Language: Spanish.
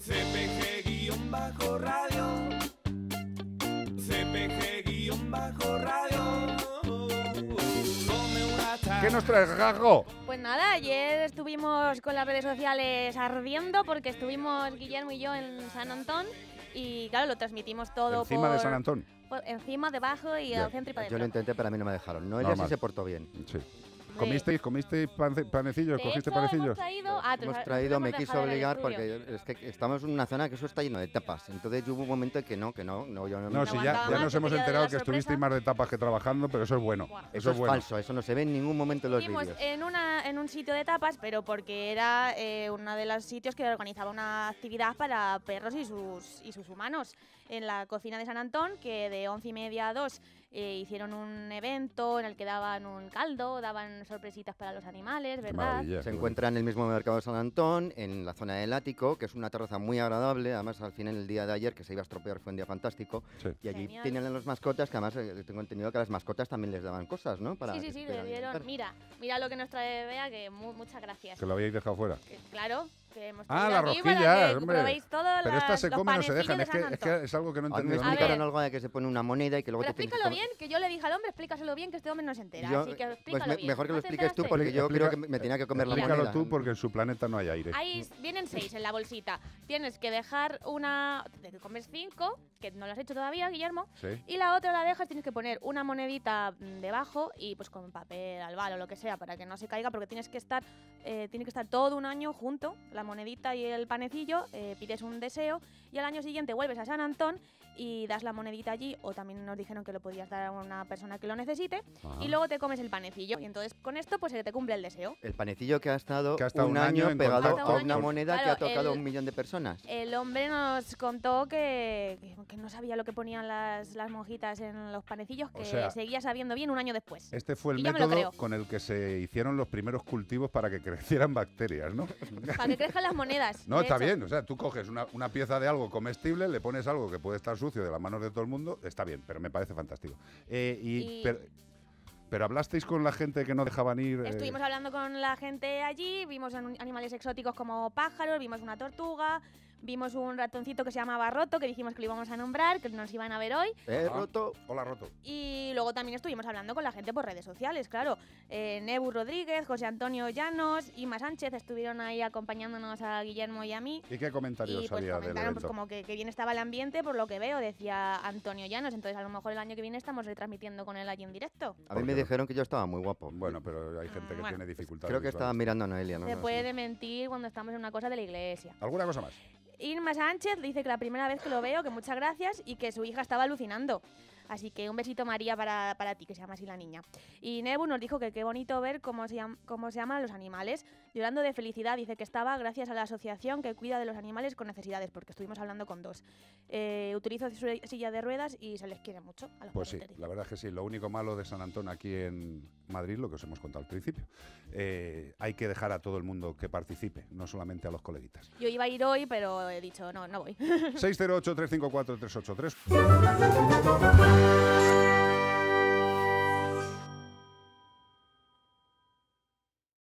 CPG Guión Bajo Radio, CPG Guión Bajo Radio. ¿Qué nos traes, Gago? Pues nada, ayer estuvimos con las redes sociales ardiendo porque estuvimos Guillermo y yo en San Antón y claro, lo transmitimos todo encima de San Antón. Por encima, debajo y al centro y para dentro. Yo lo intenté, pero a mí no me dejaron. Noelia sí se portó bien. Sí. ¿Comisteis panecillos? ¿Cogiste panecillos? Hemos traído, me quiso obligar porque es que estamos en una zona que eso está lleno de tapas. Entonces hubo un momento en que no, si ya nos hemos enterado que estuvisteis más de tapas que trabajando, pero eso es bueno. Eso es falso, eso no se ve en ningún momento en los vídeos. Estuvimos en un sitio de tapas, pero porque era uno de los sitios que organizaba una actividad para perros y sus humanos. En la cocina de San Antón, que de 11:30 a 2 hicieron un evento en el que daban un caldo, daban sorpresitas para los animales, ¿verdad? Se encuentra en el mismo mercado de San Antón, en la zona del ático, que es una terraza muy agradable. Además, al final, el día de ayer, que se iba a estropear, fue un día fantástico. Sí. Y allí tienen a las mascotas, que además tengo entendido que a las mascotas también les daban cosas, ¿no? Para sí, le dieron. Mira lo que nos trae Bea, que muchas gracias. Que lo habíais dejado fuera. Claro. Las rosquillas, hombre. Pero estas se comen o se dejan, es que es algo que no entendéis. Me explicaron algo de que se pone una moneda y que luego... Pero te explícalo bien, que yo le dije al hombre, explícaselo bien, que este hombre no se entera. Así que explícalo bien. Mejor que lo expliques tú, porque yo creo que me tenía que comer la moneda. Explícalo tú, porque en su planeta no hay aire. Ahí vienen 6 en la bolsita. Tienes que dejar una... Te comes 5, que no lo has hecho todavía, Guillermo. Sí. Y la otra la dejas, tienes que poner una monedita debajo y pues con papel albal o lo que sea, para que no se caiga, porque tiene que estar todo un año junto. La monedita y el panecillo, pides un deseo y al año siguiente vuelves a San Antón y das la monedita allí, o también nos dijeron que lo podías dar a una persona que lo necesite. Ajá. Y luego te comes el panecillo y entonces con esto pues se te cumple el deseo. El panecillo que ha estado un año pegado a una moneda, claro, que ha tocado a 1 millón de personas. El hombre nos contó que no sabía lo que ponían las monjitas en los panecillos, que seguía sabiendo bien un año después. Este fue el método con el que se hicieron los primeros cultivos para que crecieran bacterias, ¿no? Para que crezcan las monedas. No, está bien, o sea, tú coges una pieza de algo comestible, le pones algo que puede estar sucio de las manos de todo el mundo, está bien, pero me parece fantástico. Pero hablasteis con la gente que no dejaban ir. Estuvimos hablando con la gente allí, vimos animales exóticos como pájaros, vimos una tortuga, vimos un ratoncito que se llamaba Roto, que dijimos que lo íbamos a nombrar, que nos iban a ver hoy. Roto. Hola, Roto. Y luego también estuvimos hablando con la gente por redes sociales, claro. Nebu Rodríguez, José Antonio Llanos, Ima Sánchez estuvieron ahí acompañándonos a Guillermo y a mí. ¿Y qué comentarios había del evento? Pues como que bien estaba el ambiente, por lo que veo, decía Antonio Llanos. Entonces, a lo mejor el año que viene estamos retransmitiendo con él allí en directo. A mí me dijeron que yo estaba muy guapo. Bueno, pero hay gente que tiene dificultades. Creo que estaba mirando a Noelia, ¿no? Se puede mentir cuando estamos en una cosa de la iglesia. ¿Alguna cosa más? Ima Sánchez dice que la primera vez que lo veo, que muchas gracias y que su hija estaba alucinando. Así que un besito, María, para ti, que se llama así la niña. Y Nebu nos dijo que qué bonito ver cómo se llaman los animales. Llorando de felicidad, dice que estaba gracias a la asociación que cuida de los animales con necesidades, porque estuvimos hablando con 2. Utilizo su silla de ruedas y se les quiere mucho a los pacientes. Pues sí, la verdad es que sí. Lo único malo de San Antón aquí en Madrid, lo que os hemos contado al principio, hay que dejar a todo el mundo que participe, no solamente a los coleguitas. Yo iba a ir hoy, pero he dicho, no voy. 608-354-383.